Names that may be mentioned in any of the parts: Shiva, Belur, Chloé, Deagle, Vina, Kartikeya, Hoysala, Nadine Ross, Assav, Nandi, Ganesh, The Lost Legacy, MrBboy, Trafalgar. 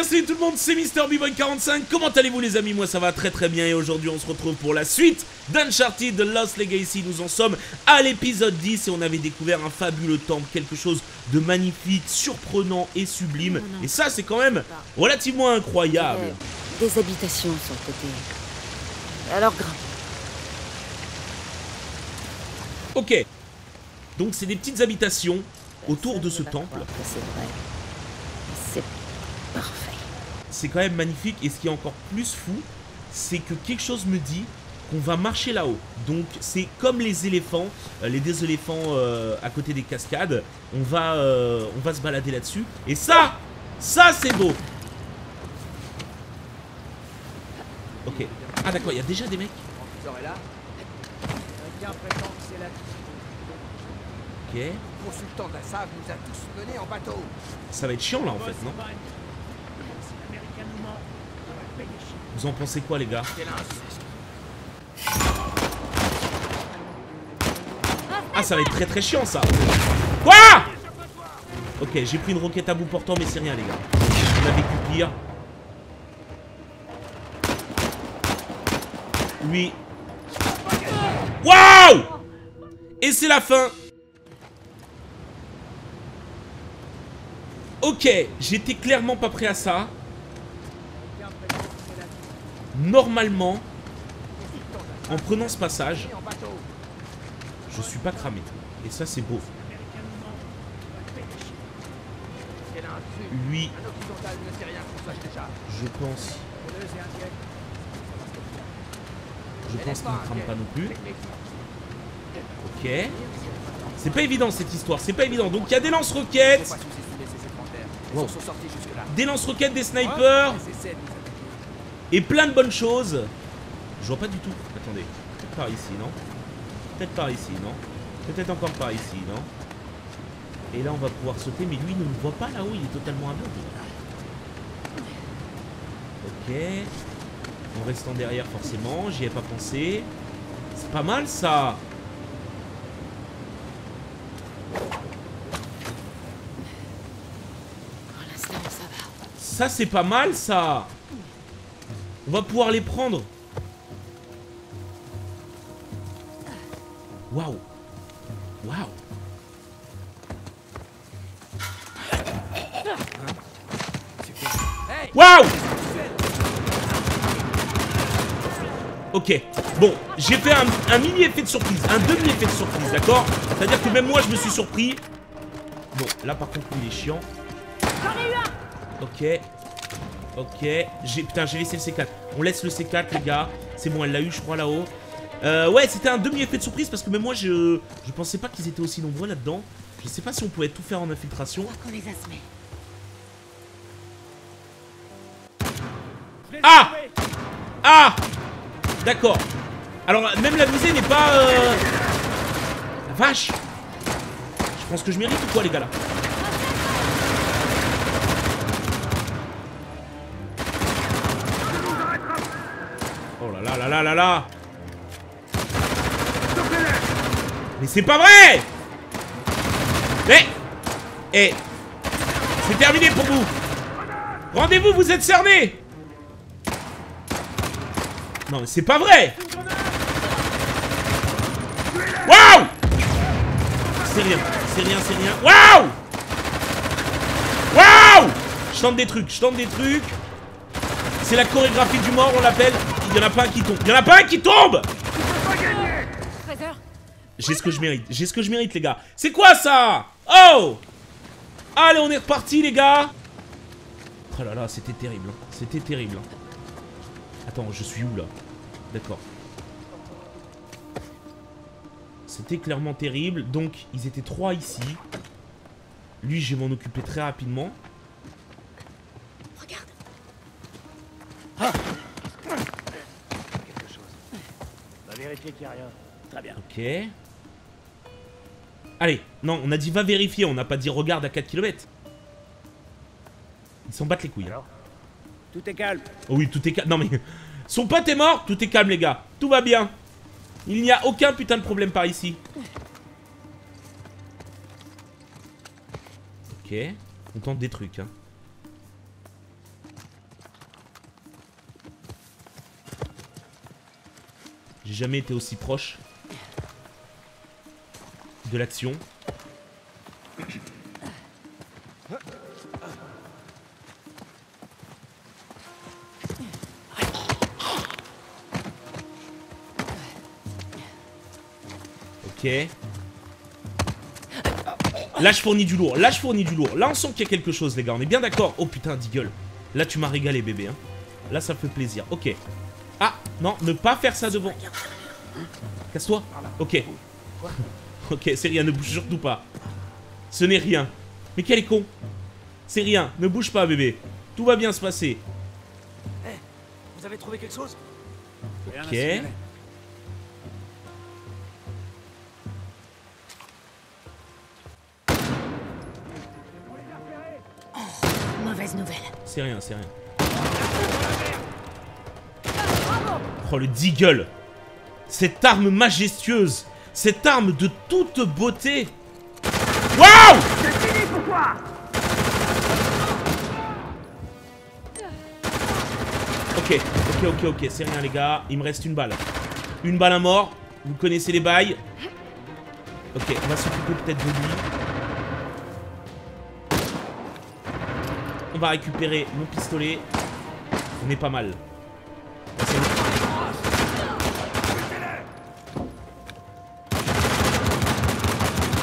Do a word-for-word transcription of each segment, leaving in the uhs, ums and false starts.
bien, salut tout le monde, c'est MrBboy quarante-cinq. Comment allez-vous les amis? Moi ça va très très bien et aujourd'hui on se retrouve pour la suite d'Uncharted The Lost Legacy. Nous en sommes à l'épisode dix et on avait découvert un fabuleux temple, quelque chose de magnifique, surprenant et sublime. Et ça c'est quand même relativement incroyable. Des habitations sur le côté. Alors grimpe. Ok. Donc c'est des petites habitations autour de ce temple. C'est vrai. C'est parfait. C'est quand même magnifique et ce qui est encore plus fou, c'est que quelque chose me dit qu'on va marcher là-haut. Donc c'est comme les éléphants, euh, les deux éléphants euh, à côté des cascades. On va, euh, on va se balader là-dessus. Et ça, ça c'est beau. Ok. Ah d'accord, il y a déjà des mecs. Ok. Consultant d'Assav nous a tous menés en bateau. Ça va être chiant là en fait, non? Vous en pensez quoi les gars? Ah ça va être très très chiant ça. Quoi? Ok, j'ai pris une roquette à bout portant mais c'est rien les gars. On a vécu pire. Lui. Waouh! Et c'est la fin. Ok, j'étais clairement pas prêt à ça. Normalement, en prenant ce passage, je suis pas cramé. Et ça, c'est beau. Lui, je pense... Je pense qu'il ne crame pas non plus. Ok. C'est pas évident cette histoire, c'est pas évident. Donc il y a des lance-roquettes. Wow. Des lance-roquettes, des snipers et plein de bonnes choses. Je vois pas du tout. Attendez, peut-être par ici, non? Peut-être par ici, non? Peut-être encore par ici, non? Et là on va pouvoir sauter, mais lui il ne me voit pas là-haut, il est totalement aveugle. Ok. En restant derrière forcément, j'y ai pas pensé. C'est pas mal ça. Ça c'est pas mal ça. On va pouvoir les prendre. Waouh. Waouh. Waouh. Ok. Bon, j'ai fait un, un mini effet de surprise. Un demi effet de surprise, d'accord? C'est-à-dire que même moi je me suis surpris. Bon, là par contre il est chiant. Ok, ok, putain j'ai laissé le C quatre, on laisse le C quatre les gars, c'est bon elle l'a eu je crois là-haut. Euh, ouais c'était un demi-effet de surprise parce que même moi je, je pensais pas qu'ils étaient aussi nombreux là-dedans. Je sais pas si on pouvait tout faire en infiltration. Ah! Ah! D'accord. Alors même la visée n'est pas... Euh... La vache! Je pense que je mérite ou quoi les gars là? Là là là là. Mais c'est pas vrai. Mais eh, c'est terminé pour vous. Rendez-vous, vous êtes cerné. Non mais c'est pas vrai. Waouh. C'est rien, c'est rien, c'est rien. Waouh. Waouh. Je tente des trucs, je tente des trucs. C'est la chorégraphie du mort, on l'appelle. Il y en a pas un qui tombe. Il y en a pas un qui tombe. J'ai ce que je mérite. J'ai ce que je mérite, les gars. C'est quoi ça? Oh. Allez, on est reparti, les gars. Oh là là, c'était terrible. C'était terrible. Attends, je suis où là? D'accord. C'était clairement terrible. Donc, ils étaient trois ici. Lui, je vais m'en occuper très rapidement. Ah. Quelque chose. Va vérifier qu'il n'y a rien. Très bien. Ok. Allez, non, on a dit va vérifier, on n'a pas dit regarde à quatre kilomètres. Ils s'en battent les couilles. Alors, tout est calme. Oh oui, tout est calme. Non mais. Son pote est mort, tout est calme les gars. Tout va bien. Il n'y a aucun putain de problème par ici. Ok. On tente des trucs hein. J'ai jamais été aussi proche de l'action. Ok. Là je fournis du lourd, là je fournis du lourd. Là on sent qu'il y a quelque chose les gars, on est bien d'accord. Oh putain, Deagle. Là tu m'as régalé bébé hein. Là ça fait plaisir, ok. Ah, non, ne pas faire ça devant. Casse-toi. Ok. Ok, c'est rien, ne bouge surtout pas. Ce n'est rien. Mais quel est con. C'est rien, ne bouge pas bébé. Tout va bien se passer. Hey, vous avez trouvé quelque chose? Ok. C'est rien, c'est rien. Oh le Deagle. Cette arme majestueuse. Cette arme de toute beauté. Waouh. Ok, ok, ok, ok, c'est rien les gars. Il me reste une balle. Une balle à mort. Vous connaissez les bails. Ok, on va s'occuper peut-être de lui. On va récupérer mon pistolet. On est pas mal.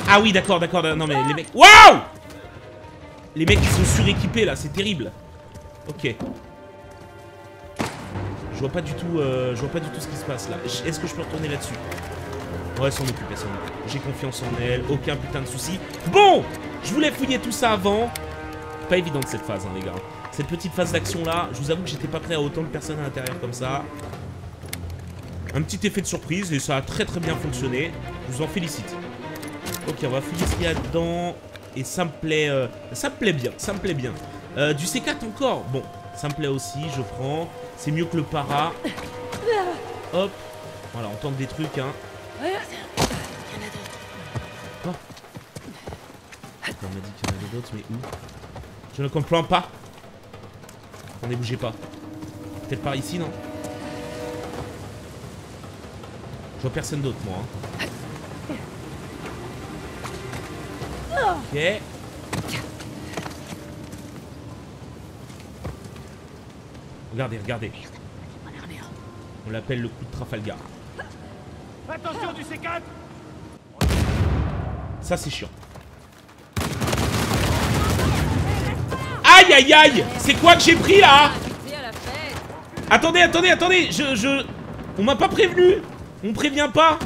Ah oui, d'accord, d'accord. Non mais les mecs. Waouh! Les mecs ils sont suréquipés là, c'est terrible. Ok. Je vois pas du tout. Euh, je vois pas du tout ce qui se passe là. Est-ce que je peux retourner là-dessus? Ouais, s'en occuper, s'en occuper. J'ai confiance en elle, aucun putain de souci. Bon, je voulais fouiller tout ça avant. Pas évidente cette phase hein, les gars. Cette petite phase d'action là, je vous avoue que j'étais pas prêt à autant de personnes à l'intérieur comme ça. Un petit effet de surprise et ça a très très bien fonctionné. Je vous en félicite. Ok, on va fouiller ce qu'il y a dedans. Et ça me plaît, euh, ça me plaît bien, ça me plaît bien. Euh, du C quatre encore. Bon, ça me plaît aussi, je prends. C'est mieux que le para. Hop, voilà, on tente des trucs hein. Oh. On m'a dit qu'il y en avait d'autres, mais où? Je ne comprends pas. On ne bougez pas. Peut-être par ici, non? Je vois personne d'autre, moi. Hein. Ok. Regardez, regardez. On l'appelle le coup de Trafalgar. Attention du C quatre. Ça, c'est chiant. Aïe aïe aïe. C'est quoi que j'ai pris là? Attendez, attendez, attendez. Je, je... On m'a pas prévenu. On prévient pas.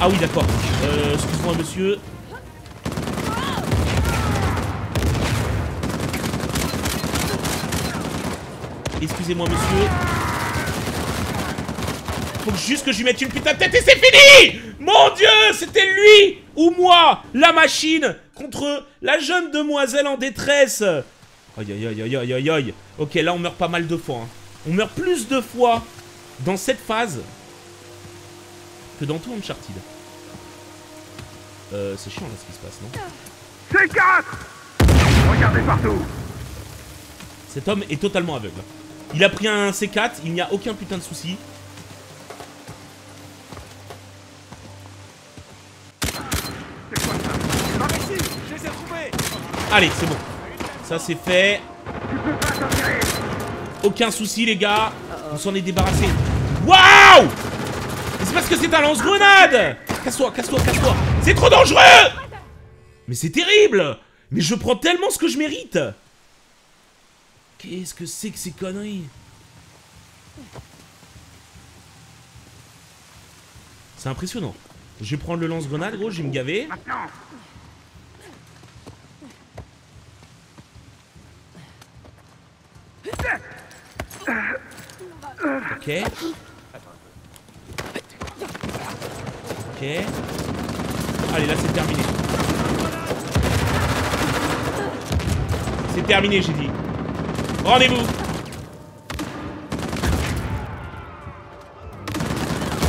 Ah oui d'accord. Euh, excuse-moi monsieur. Excusez-moi monsieur. Faut juste que je lui mette une putain de tête et c'est fini. Mon dieu, c'était lui ou moi, la machine contre la jeune demoiselle en détresse. Aïe aïe aïe aïe aïe aïe. Ok, là on meurt pas mal de fois hein. On meurt plus de fois dans cette phase que dans tout Uncharted. Euh, c'est chiant là ce qui se passe, non? C quatre. Regardez partout. Cet homme est totalement aveugle. Il a pris un C quatre, il n'y a aucun putain de souci. Allez, c'est bon. Ça c'est fait. Aucun souci les gars. On s'en est débarrassé. Waouh! C'est parce que c'est un lance-grenade. Casse-toi, casse-toi, casse-toi. C'est trop dangereux. Mais c'est terrible. Mais je prends tellement ce que je mérite. Qu'est-ce que c'est que ces conneries? C'est impressionnant. Je vais prendre le lance-grenade gros, je vais me gaver. Ok. Ok. Allez, là c'est terminé. C'est terminé, j'ai dit. Rendez-vous.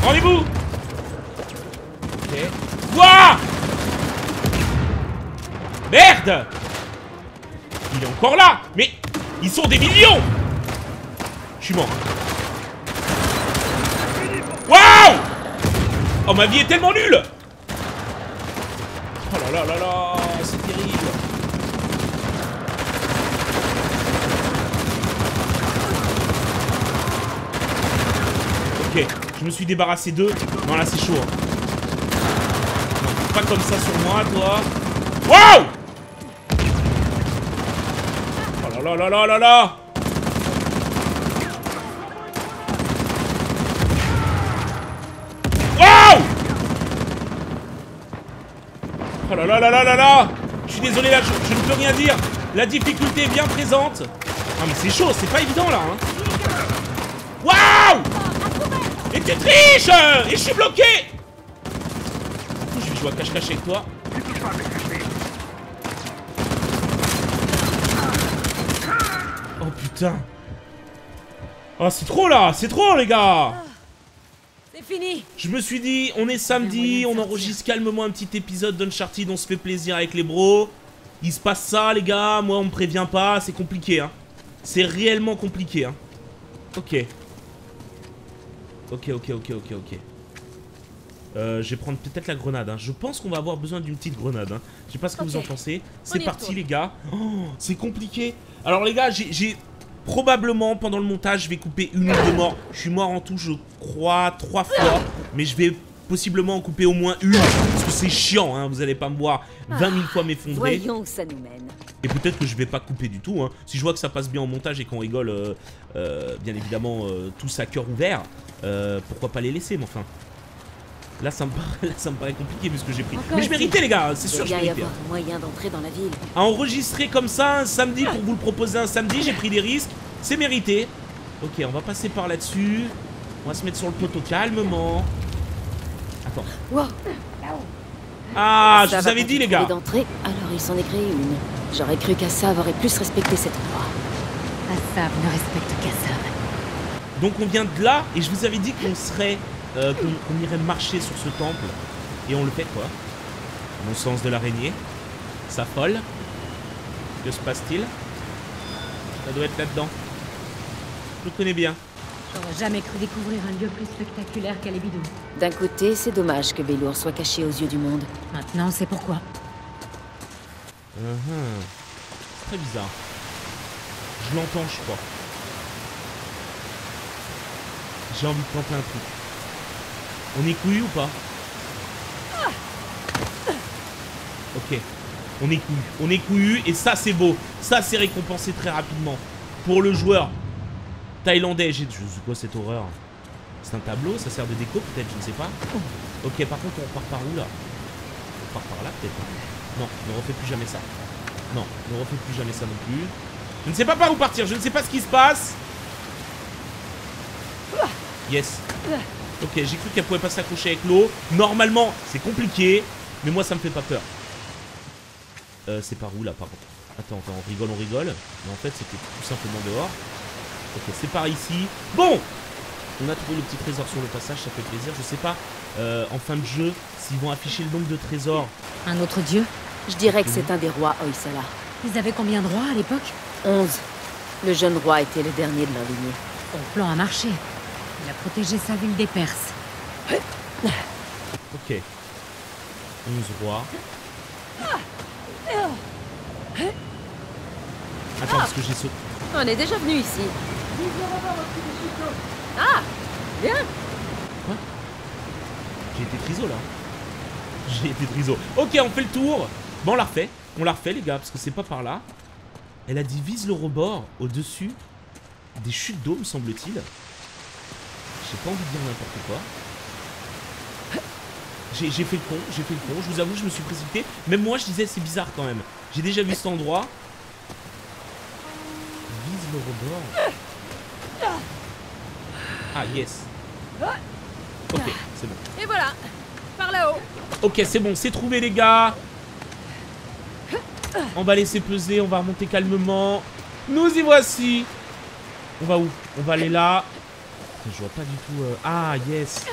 Rendez-vous. Ok. Wouah. Merde. Il est encore là. Mais ils sont des millions. Je suis mort. Waouh! Oh, ma vie est tellement nulle. Oh là là là là, c'est terrible. Ok, je me suis débarrassé d'eux. Non, là c'est chaud. Hein. Pas comme ça sur moi, toi. Wow! Oh là là là là là là! Oh là là là là là là! Je suis désolé là, je, je ne peux rien dire. La difficulté est bien présente. Ah mais c'est chaud, c'est pas évident là. Hein. Waouh! Et tu triches! Et je suis bloqué! Je vais jouer à cache-cache avec toi. Oh putain! Oh c'est trop là, c'est trop les gars! Fini. Je me suis dit, on est samedi, on enregistre calmement un petit épisode d'Uncharted, on se fait plaisir avec les bros. Il se passe ça les gars, moi on me prévient pas, c'est compliqué hein. C'est réellement compliqué hein. Ok. Ok, ok, ok, ok, ok. Euh, je vais prendre peut-être la grenade hein. Je pense qu'on va avoir besoin d'une petite grenade hein. Je sais pas ce que okay. vous en pensez. C'est parti les gars. Oh, c'est compliqué. Alors les gars, j'ai... probablement, pendant le montage, je vais couper une ou deux morts. Je suis mort en tout, je crois, trois fois. Mais je vais possiblement en couper au moins une. Parce que c'est chiant, hein, vous allez pas me voir vingt mille fois m'effondrer. Voyons où ça nous mène. Et peut-être que je vais pas couper du tout. Hein. Si je vois que ça passe bien au montage et qu'on rigole, euh, euh, bien évidemment, euh, tous à cœur ouvert, euh, pourquoi pas les laisser, mais enfin... Là ça, me paraît, là, ça me paraît compliqué vu ce que j'ai pris. Encore mais je méritais, les gars, c'est sûr, je méritais. Moyen d'entrer dans la ville. À enregistrer comme ça un samedi pour vous le proposer un samedi, j'ai pris des risques, c'est mérité. Ok, on va passer par là-dessus. On va se mettre sur le poteau calmement. Attends. Wow. Ah, ça je vous avais dit, les gars. D'entrée, alors il s'en est créé une. J'aurais cru qu'Assav aurait plus respecté cette loi. Assav ne respecte qu'Assav. Donc on vient de là et je vous avais dit qu'on serait. Euh, qu'on qu'on irait marcher sur ce temple et on le fait quoi. Mon sens de l'araignée, ça folle. Que se passe-t-il? Ça doit être là-dedans. Je le connais bien. J'aurais jamais cru découvrir un lieu plus spectaculaire qu'à Ebidou. D'un côté, c'est dommage que Belur soit caché aux yeux du monde. Maintenant, c'est pourquoi. Uh-huh. C'est très bizarre. Je l'entends, je crois. J'ai envie de tenter un truc. On est couilles ou pas? Ok. On est couilles. On est couilles et ça c'est beau. Ça c'est récompensé très rapidement. Pour le joueur thaïlandais. J'ai c'est quoi cette horreur? C'est un tableau, ça sert de déco peut-être, je ne sais pas. Ok, par contre on repart par où là? On repart par là peut-être. Non, ne refais plus jamais ça. Non, ne refais plus jamais ça non plus. Je ne sais pas par où partir, je ne sais pas ce qui se passe. Yes. Ok, j'ai cru qu'elle pouvait pas s'accrocher avec l'eau. Normalement, c'est compliqué. Mais moi, ça me fait pas peur. Euh, c'est par où, là, par contre? Attends, attends, on rigole, on rigole. Mais en fait, c'était tout simplement dehors. Ok, c'est par ici. Bon! On a trouvé le petit trésor sur le passage, ça fait plaisir. Je sais pas, euh, en fin de jeu, s'ils vont afficher le nombre de trésors. Un autre dieu? Je dirais que c'est un des rois Hoysala. Ils avaient combien de rois à l'époque? Onze. Le jeune roi était le dernier de leur lignée. Son plan a marché. Il a protégé sa ville des Perses. Ok. onze rois. Attends, parce que j'ai sauté. On est déjà venu ici. Ah, bien. Quoi? J'ai été triso là. J'ai été triso. Ok, on fait le tour. Bon, on la refait. On la refait, les gars, parce que c'est pas par là. Elle a dit vise le rebord au-dessus des chutes d'eau, me semble-t-il. J'ai pas envie de dire n'importe quoi. J'ai fait le con, j'ai fait le con. Je vous avoue, je me suis précipité. Même moi, je disais, c'est bizarre quand même. J'ai déjà vu cet endroit. Vise le rebord. Ah, yes. Ok, c'est bon. Et voilà, par là-haut. Ok, c'est bon, c'est trouvé, les gars. On va laisser peser, on va remonter calmement. Nous y voici. On va où? On va aller là. Je vois pas du tout... Euh... Ah, yes.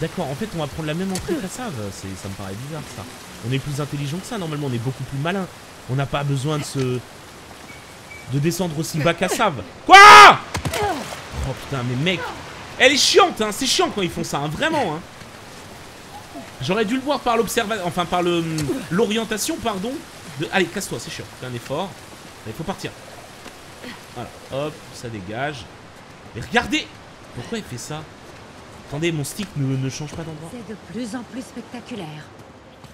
D'accord, en fait, on va prendre la même entrée qu'Assav. Ça me paraît bizarre, ça. On est plus intelligent que ça, normalement. On est beaucoup plus malin. On n'a pas besoin de se... de descendre aussi bas qu'Assav. Quoi? Oh, putain, mais mec. Elle est chiante, hein. C'est chiant quand ils font ça, hein. Vraiment, hein. J'aurais dû le voir par l'observation, enfin par le l'orientation, pardon. De... Allez, casse-toi, c'est chiant. Fais un effort. Il faut partir. Voilà, hop, ça dégage. Mais regardez, pourquoi il fait ça? Attendez, mon stick ne, ne change pas d'endroit. C'est de plus en plus spectaculaire.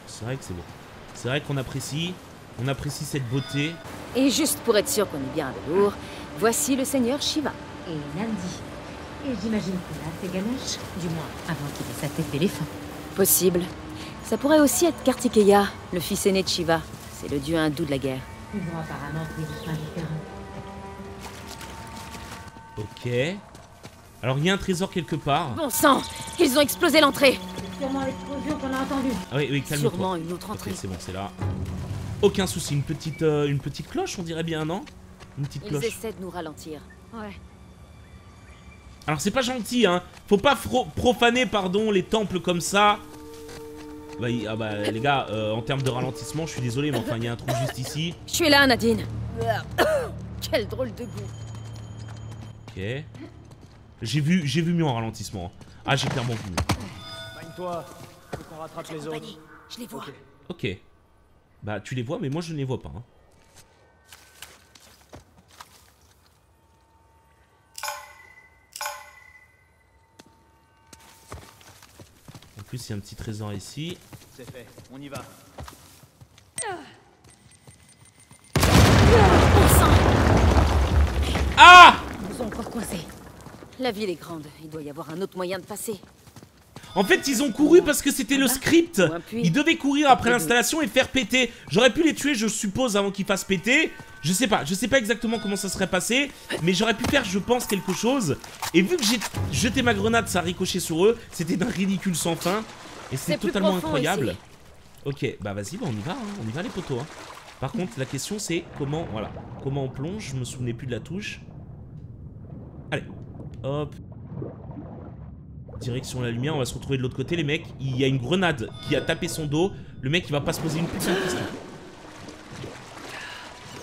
C'est vrai que c'est beau. C'est vrai qu'on apprécie. On apprécie cette beauté. Et juste pour être sûr qu'on est bien à Belur, voici le seigneur Shiva. Et Nandi. Et j'imagine que là, c'est Ganesh. Du moins, avant qu'il ait sa tête d'éléphant. Possible. Ça pourrait aussi être Kartikeya, le fils aîné de Shiva. C'est le dieu hindou de la guerre. Ils vont apparemment tous les différents. Ok. Alors, il y a un trésor quelque part. Bon sang! Ils ont explosé l'entrée! C'est sûrement l'explosion qu'on a entendue. Ah oui, oui, calme-toi. Sûrement une autre entrée. Ok, c'est bon, c'est là. Aucun souci. Une petite, euh, une petite cloche, on dirait bien, non? Une petite cloche. Ils essaient de nous ralentir. Ouais. Alors, c'est pas gentil, hein. Faut pas profaner, pardon, les temples comme ça. Bah, y, ah bah, les gars, euh, en termes de ralentissement, je suis désolé, mais enfin, il y a un trou juste ici. Je suis là, Nadine. Quel drôle de goût. Ok. J'ai vu, j'ai vu mieux en ralentissement. Ah, j'ai clairement vu mieux. Bagne-toi, faut qu'on rattrape les autres. Je les vois. Ok. Bah, tu les vois, mais moi, je ne les vois pas. Hein. En plus, il y a un petit trésor ici. C'est fait, on y va. Ah! Ils nous ont encore coincés. La ville est grande, il doit y avoir un autre moyen de passer. En fait, ils ont couru parce que c'était le script. Ils devaient courir après l'installation et faire péter. J'aurais pu les tuer, je suppose, avant qu'ils fassent péter. Je sais pas, je sais pas exactement comment ça serait passé, mais j'aurais pu faire, je pense, quelque chose. Et vu que j'ai jeté ma grenade, ça a ricoché sur eux. C'était d'un ridicule sans fin. Et c'est totalement incroyable. Ici. Ok, bah vas-y, bah on y va, hein. On y va les potos. Hein. Par contre, la question c'est comment, voilà, comment on plonge. Je me souvenais plus de la touche. Allez. Hop. Direction la lumière, on va se retrouver de l'autre côté les mecs. Il y a une grenade qui a tapé son dos. Le mec il va pas se poser une putain de question.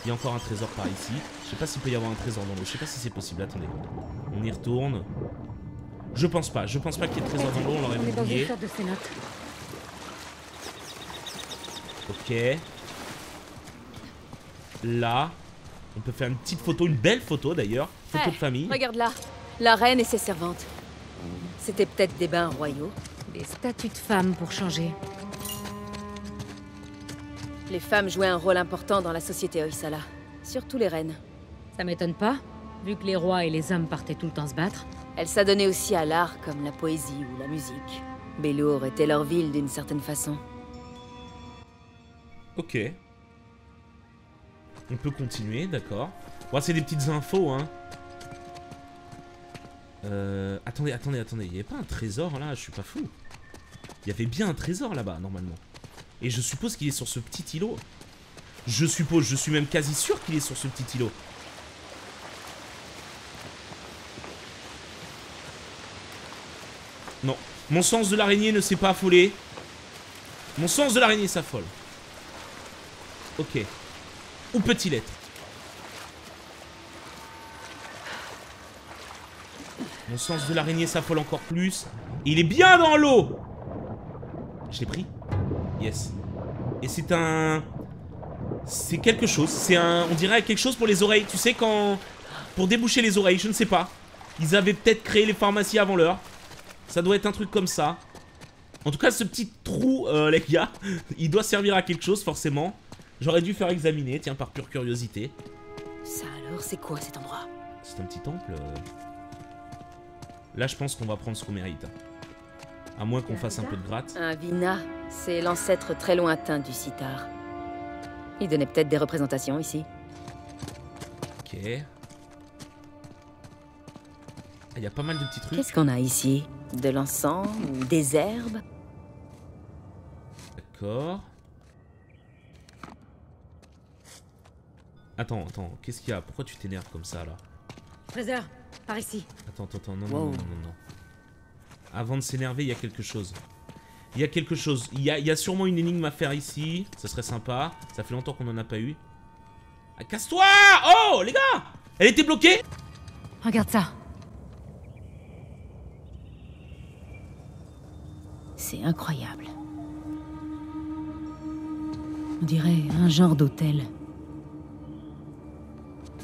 Il y a encore un trésor par ici. Je sais pas s'il peut y avoir un trésor dans l'eau. Je sais pas si c'est possible, attendez. On y retourne. Je pense pas, je pense pas qu'il y ait de trésor dans l'eau, on l'aurait oublié. Ok. Là. On peut faire une petite photo, une belle photo d'ailleurs. Photo hey, de famille. Regarde là, la reine et ses servantes. C'était peut-être des bains royaux. Des statues de femmes pour changer. Les femmes jouaient un rôle important dans la société Hoysala. Surtout les reines. Ça m'étonne pas, vu que les rois et les hommes partaient tout le temps se battre. Elles s'adonnaient aussi à l'art comme la poésie ou la musique. Belur était leur ville d'une certaine façon. Ok. On peut continuer, d'accord. Bon, c'est des petites infos, hein. Euh, attendez, attendez, attendez. Il n'y avait pas un trésor, là? Je suis pas fou. Il y avait bien un trésor, là-bas, normalement. Et je suppose qu'il est sur ce petit îlot. Je suppose, je suis même quasi sûr qu'il est sur ce petit îlot. Non. Mon sens de l'araignée ne s'est pas affolé. Mon sens de l'araignée s'affole. Ok. Où peut-il être? Mon sens de l'araignée s'affole encore plus. Il est bien dans l'eau. Je l'ai pris. Yes. Et c'est un... C'est quelque chose. C'est un... On dirait quelque chose pour les oreilles. Tu sais quand... Pour déboucher les oreilles, je ne sais pas. Ils avaient peut-être créé les pharmacies avant l'heure. Ça doit être un truc comme ça. En tout cas, ce petit trou, euh, les gars, il doit servir à quelque chose forcément. J'aurais dû faire examiner, tiens, par pure curiosité. Ça alors, c'est quoi cet endroit? C'est un petit temple. Là, je pense qu'on va prendre ce qu'on mérite. À moins qu'on fasse un peu de gratte. Un Vina, c'est l'ancêtre très lointain du sitar. Il donnait peut-être des représentations ici. Ok. Il y a pas mal de petits trucs. Qu'est-ce qu'on a ici? De l'encens, des herbes? D'accord. Attends, attends, qu'est-ce qu'il y a? Pourquoi tu t'énerves comme ça, là? Trésor, par ici. Attends, attends, attends, non, wow. non, non, non, non. Avant de s'énerver, il y a quelque chose. Il y a quelque chose. Il y a, il y a sûrement une énigme à faire ici. Ça serait sympa. Ça fait longtemps qu'on en a pas eu. Ah, casse-toi! Oh, les gars! Elle était bloquée! Regarde ça. C'est incroyable. On dirait un genre d'hôtel.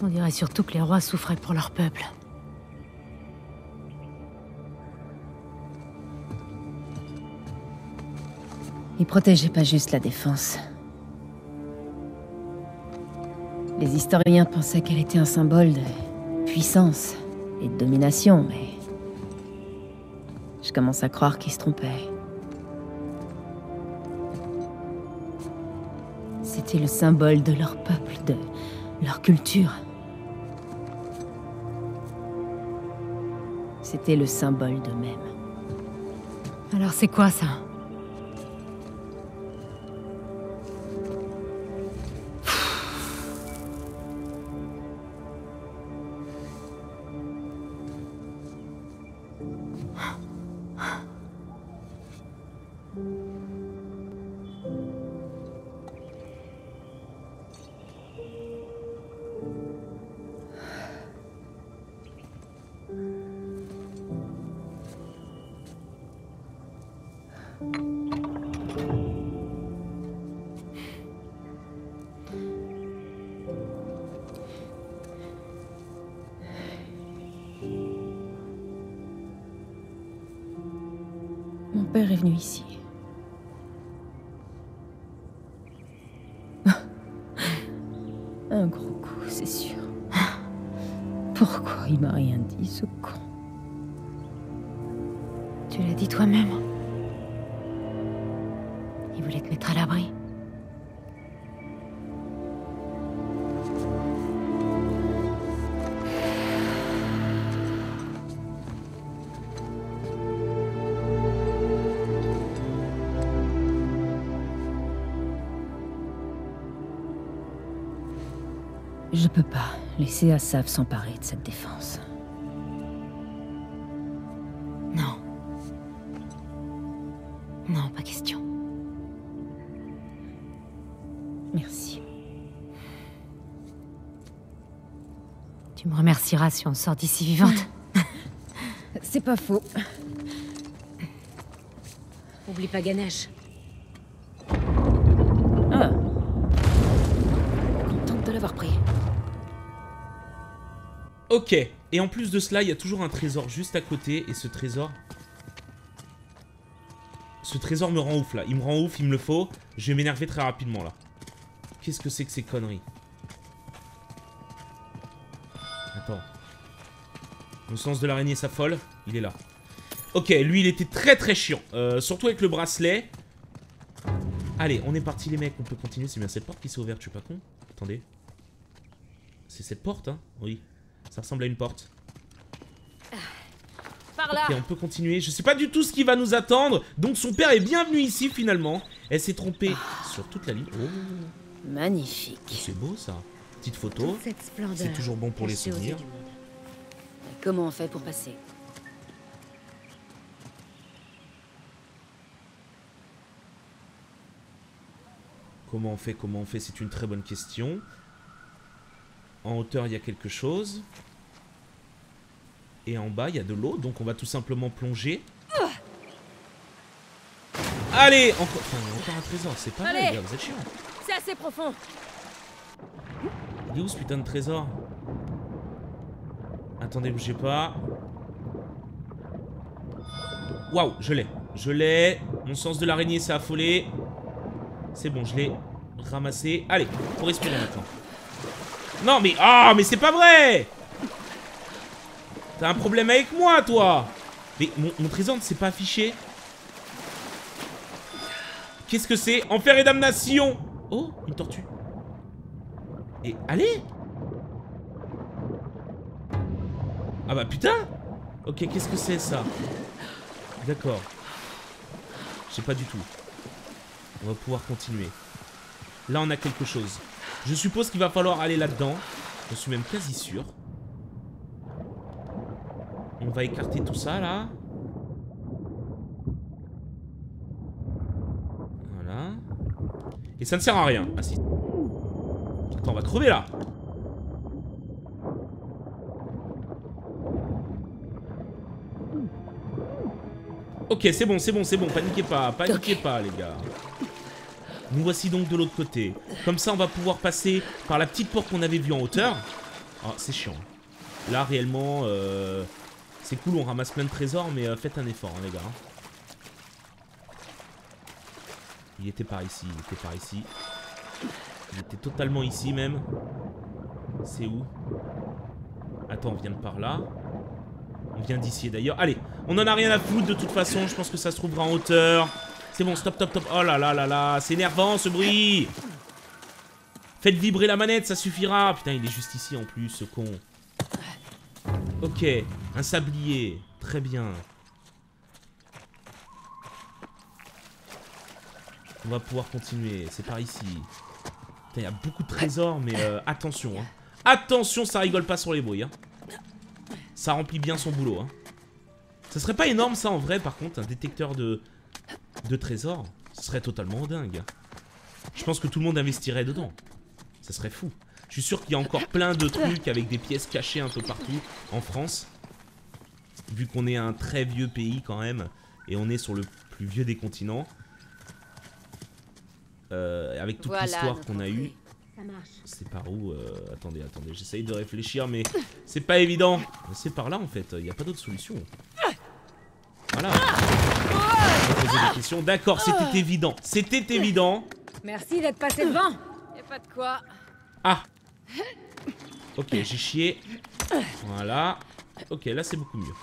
On dirait surtout que les rois souffraient pour leur peuple. Ils protégeaient pas juste la défense. Les historiens pensaient qu'elle était un symbole de puissance et de domination, mais... je commence à croire qu'ils se trompaient. C'était le symbole de leur peuple, de leur culture. C'était le symbole d'eux-mêmes. Alors c'est quoi ça ? Mon père est venu ici. Un gros coup, c'est sûr. Pourquoi il m'a rien dit, ce con? Tu l'as dit toi-même. Il voulait te mettre à l'abri. Je peux pas laisser Assav s'emparer de cette défense. Non. Non, pas question. Merci. Tu me remercieras si on sort d'ici vivante. C'est pas faux. Oublie pas Ganesh. Ah. Contente de l'avoir pris. Ok, et en plus de cela, il y a toujours un trésor juste à côté, et ce trésor... Ce trésor me rend ouf, là. Il me rend ouf, il me le faut. Je vais m'énerver très rapidement, là. Qu'est-ce que c'est que ces conneries? Attends. Le sens de l'araignée s'affole. Il est là. Ok, lui, il était très très chiant. Euh, surtout avec le bracelet. Allez, on est parti, les mecs. On peut continuer. C'est bien cette porte qui s'est ouverte, je suis pas con. Attendez. C'est cette porte, hein? Oui. Ça ressemble à une porte. Par là. Ok, on peut continuer. Je sais pas du tout ce qui va nous attendre. Donc son père est bien venu ici finalement. Elle s'est trompée oh. sur toute la ligne. Oh. Magnifique. Oh, c'est beau ça. Petite photo. C'est toujours bon pour les souvenirs. Comment on fait pour passer? Comment on fait? Comment on fait? C'est une très bonne question. En hauteur, il y a quelque chose. Et en bas, il y a de l'eau. Donc, on va tout simplement plonger. Allez, encore, enfin, encore un trésor. C'est pas mal, les gars. Vous êtes chiants. C'est assez profond. Il est où ce putain de trésor? Attendez, bougez pas. Waouh, je l'ai. Je l'ai. Mon sens de l'araignée s'est affolé. C'est bon, je l'ai ramassé. Allez, faut respirer maintenant. Non mais... Ah oh, mais c'est pas vrai. T'as un problème avec moi toi. Mais mon, mon trésor ne s'est pas affiché. Qu'est-ce que c'est? Enfer et damnation. Oh, une tortue. Et allez. Ah bah putain. Ok, qu'est-ce que c'est ça? D'accord. Je sais pas du tout. On va pouvoir continuer. Là on a quelque chose. Je suppose qu'il va falloir aller là-dedans. Je suis même quasi sûr. On va écarter tout ça, là. Voilà. Et ça ne sert à rien. Ah si. Attends, on va crever, là. Ok, c'est bon, c'est bon, c'est bon. Paniquez pas, paniquez pas, les gars. Nous voici donc de l'autre côté. Comme ça, on va pouvoir passer par la petite porte qu'on avait vue en hauteur. Oh, c'est chiant. Là, réellement, euh, c'est cool, on ramasse plein de trésors, mais euh, faites un effort, hein, les gars. Il était par ici, il était par ici. Il était totalement ici, même. C'est où? Attends, on vient de par là. On vient d'ici, d'ailleurs. Allez, on en a rien à foutre, de toute façon. Je pense que ça se trouvera en hauteur. C'est bon, stop, stop, stop. Oh là là là là, c'est énervant, ce bruit. Faites vibrer la manette, ça suffira. Putain, il est juste ici, en plus, ce con. Ok, un sablier. Très bien. On va pouvoir continuer. C'est par ici. Putain, il y a beaucoup de trésors, mais euh, attention, hein. Attention, ça rigole pas sur les bruits, hein. Ça remplit bien son boulot, hein. Ça serait pas énorme, ça, en vrai, par contre, un détecteur de, de trésors. Ce serait totalement dingue. Je pense que tout le monde investirait dedans. Ça serait fou. Je suis sûr qu'il y a encore plein de trucs avec des pièces cachées un peu partout en France. Vu qu'on est un très vieux pays, quand même. Et on est sur le plus vieux des continents. Euh, avec toute voilà l'histoire qu'on a eue. C'est par où euh, attendez, attendez, j'essaye de réfléchir, mais c'est pas évident. C'est par là, en fait, il n'y a pas d'autre solution. Voilà. On va poser des questions. D'accord, c'était évident. C'était évident. Merci d'être passé devant. Y'a pas de quoi. Ah. Ok, j'ai chié. Voilà. Ok, là, c'est beaucoup mieux.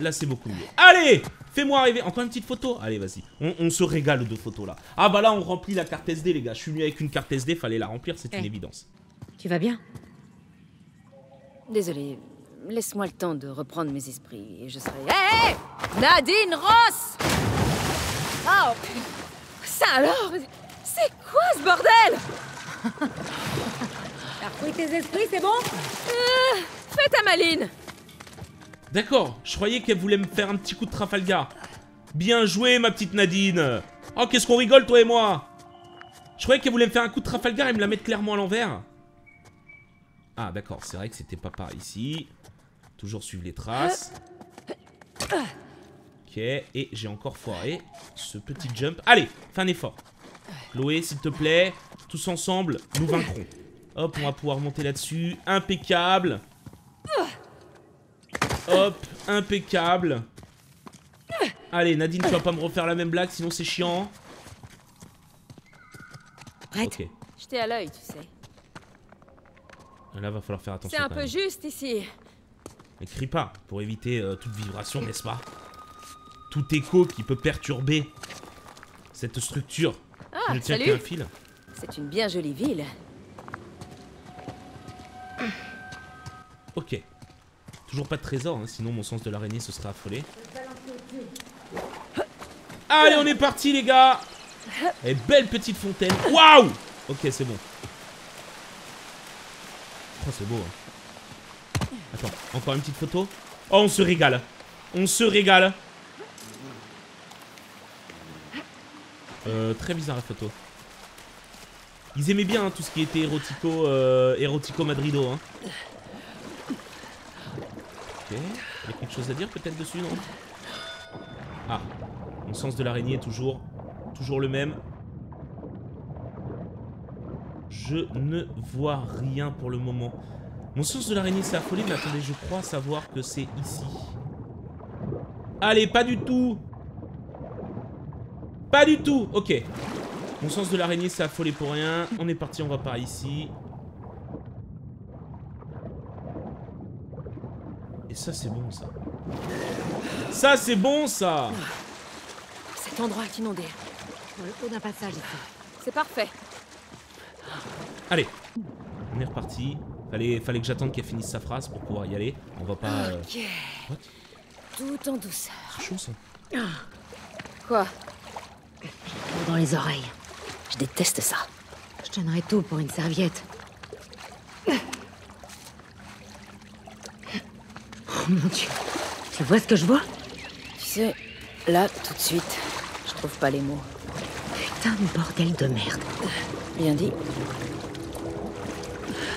Là, c'est beaucoup mieux. Allez! Fais-moi arriver. Encore une petite photo. Allez, vas-y. On, on se régale de photos, là. Ah, bah là, on remplit la carte S D, les gars. Je suis venu avec une carte S D. Fallait la remplir. C'est hey, une évidence. Tu vas bien? Désolé. Laisse-moi le temps de reprendre mes esprits et je serai... Hé hey, Nadine Ross! Oh! Ça alors? C'est quoi, ce bordel? T'as repris tes esprits, c'est bon? euh, Fais ta maline. D'accord, je croyais qu'elle voulait me faire un petit coup de Trafalgar. Bien joué, ma petite Nadine. Oh, qu'est-ce qu'on rigole, toi et moi. Je croyais qu'elle voulait me faire un coup de Trafalgar et me la mettre clairement à l'envers. Ah, d'accord, c'est vrai que c'était pas par ici. Toujours suivre les traces. Ok, et j'ai encore foiré ce petit jump. Allez, fais un effort. Chloé, s'il te plaît, tous ensemble, nous vaincrons. Hop, on va pouvoir monter là-dessus. Impeccable. Hop, impeccable. Allez, Nadine, tu vas pas me refaire la même blague, sinon c'est chiant. Prête. Ok. J'étais à l'œil, tu sais. Là, va falloir faire attention. C'est un peu juste ici. Mais crie pas, pour éviter euh, toute vibration, n'est-ce pas? Tout écho qui peut perturber cette structure. Ah, je tiens salut. Un fil. C'est une bien jolie ville. Ok. Toujours pas de trésor, hein, sinon mon sens de l'araignée se serait affolé. Allez, on est parti, les gars. Et belle petite fontaine. Waouh. Ok, c'est bon. Oh, c'est beau, hein. Attends, encore une petite photo. Oh, on se régale. On se régale. Euh, très bizarre la photo. Ils aimaient bien, hein, tout ce qui était érotico, euh, érotico madrido, hein. Okay. Il y a quelque chose à dire peut-être dessus, non? Ah, mon sens de l'araignée est toujours, toujours le même. Je ne vois rien pour le moment. Mon sens de l'araignée s'est affolé, mais attendez, je crois savoir que c'est ici. Allez, pas du tout. Pas du tout. Ok. Mon sens de l'araignée s'est affolé pour rien. On est parti, on va par ici. Et ça, c'est bon, ça. Ça, c'est bon, ça. Cet endroit est inondé. Dans le haut d'un passage. C'est parfait. Allez. On est reparti. Fallait, fallait que j'attende qu'elle finisse sa phrase pour pouvoir y aller. On va pas... Ok. Euh... Tout en douceur. C'est chaud, ça. Quoi? J'ai trop dans les oreilles. Je déteste ça. Je donnerais tout pour une serviette. Mon Dieu, tu vois ce que je vois? Tu sais, là, tout de suite, je trouve pas les mots. Putain de bordel de merde. Bien dit.